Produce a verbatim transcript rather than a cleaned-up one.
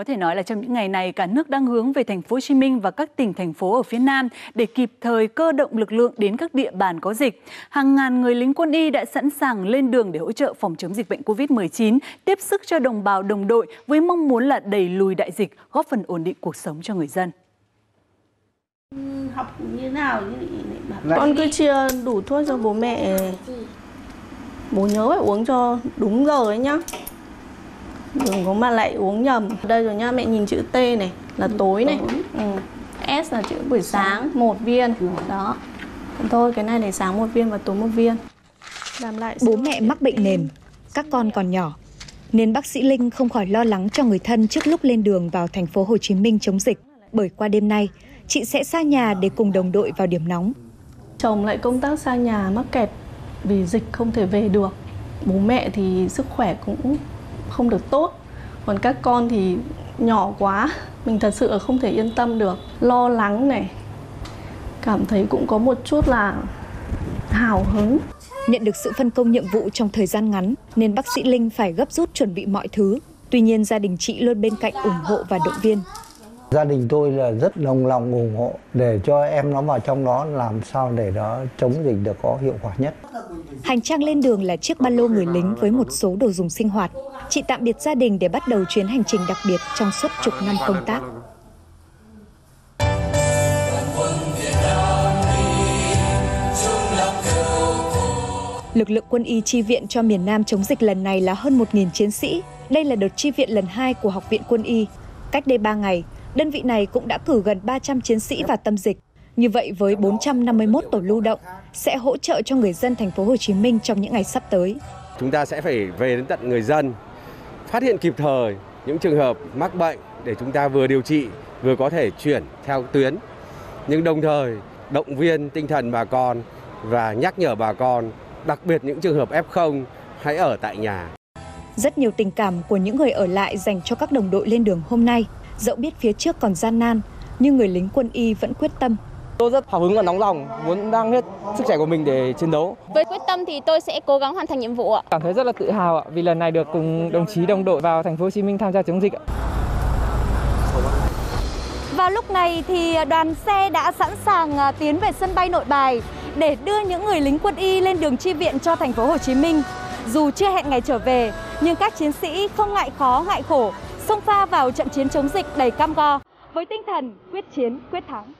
Có thể nói là trong những ngày này, cả nước đang hướng về thành phố Hồ Chí Minh và các tỉnh, thành phố ở phía Nam để kịp thời cơ động lực lượng đến các địa bàn có dịch. Hàng ngàn người lính quân y đã sẵn sàng lên đường để hỗ trợ phòng chống dịch bệnh Covid mười chín, tiếp sức cho đồng bào đồng đội với mong muốn là đẩy lùi đại dịch, góp phần ổn định cuộc sống cho người dân. Học như nào? Con cứ chia đủ thuốc cho bố mẹ. Bố nhớ phải uống cho đúng giờ ấy nhá. Đừng có mà lại uống nhầm. Đây rồi nha, mẹ nhìn chữ T này là tối này, ừ. S là chữ buổi sáng, một viên. Đó. Thôi cái này để sáng một viên và tối một viên. Làm lại. Bố mẹ mắc bệnh nền, các con còn nhỏ, nên bác sĩ Linh không khỏi lo lắng cho người thân trước lúc lên đường vào thành phố Hồ Chí Minh chống dịch. Bởi qua đêm nay, chị sẽ xa nhà để cùng đồng đội vào điểm nóng. Chồng lại công tác xa nhà mắc kẹt vì dịch không thể về được. Bố mẹ thì sức khỏe cũng không được tốt, còn các con thì nhỏ quá, mình thật sự không thể yên tâm được. Lo lắng này, cảm thấy cũng có một chút là hào hứng. Nhận được sự phân công nhiệm vụ trong thời gian ngắn nên bác sĩ Linh phải gấp rút chuẩn bị mọi thứ. Tuy nhiên gia đình chị luôn bên cạnh ủng hộ và động viên. Gia đình tôi là rất đồng lòng ủng hộ để cho em nó vào trong đó làm sao để nó chống dịch được có hiệu quả nhất. Hành trang lên đường là chiếc ba lô người lính với một số đồ dùng sinh hoạt. Chị tạm biệt gia đình để bắt đầu chuyến hành trình đặc biệt trong suốt chục năm công tác. Lực lượng quân y chi viện cho miền Nam chống dịch lần này là hơn một nghìn chiến sĩ. Đây là đợt chi viện lần hai của Học viện Quân y. Cách đây ba ngày, đơn vị này cũng đã cử gần ba trăm chiến sĩ vào tâm dịch. Như vậy với bốn trăm năm mươi mốt tổ lưu động sẽ hỗ trợ cho người dân thành phố Hồ Chí Minh trong những ngày sắp tới. Chúng ta sẽ phải về đến tận người dân, phát hiện kịp thời những trường hợp mắc bệnh để chúng ta vừa điều trị, vừa có thể chuyển theo tuyến. Nhưng đồng thời động viên tinh thần bà con và nhắc nhở bà con, đặc biệt những trường hợp ép không hãy ở tại nhà. Rất nhiều tình cảm của những người ở lại dành cho các đồng đội lên đường hôm nay. Dẫu biết phía trước còn gian nan, nhưng người lính quân y vẫn quyết tâm. Tôi rất hào hứng và nóng lòng, muốn đang hết sức trẻ của mình để chiến đấu. Với quyết tâm thì tôi sẽ cố gắng hoàn thành nhiệm vụ ạ. Cảm thấy rất là tự hào ạ, vì lần này được cùng đồng chí đồng đội vào thành phố Hồ Chí Minh tham gia chống dịch ạ. Vào lúc này thì đoàn xe đã sẵn sàng tiến về sân bay Nội Bài để đưa những người lính quân y lên đường chi viện cho thành phố Hồ Chí Minh. Dù chưa hẹn ngày trở về, nhưng các chiến sĩ không ngại khó ngại khổ, xông pha vào trận chiến chống dịch đầy cam go với tinh thần quyết chiến quyết thắng.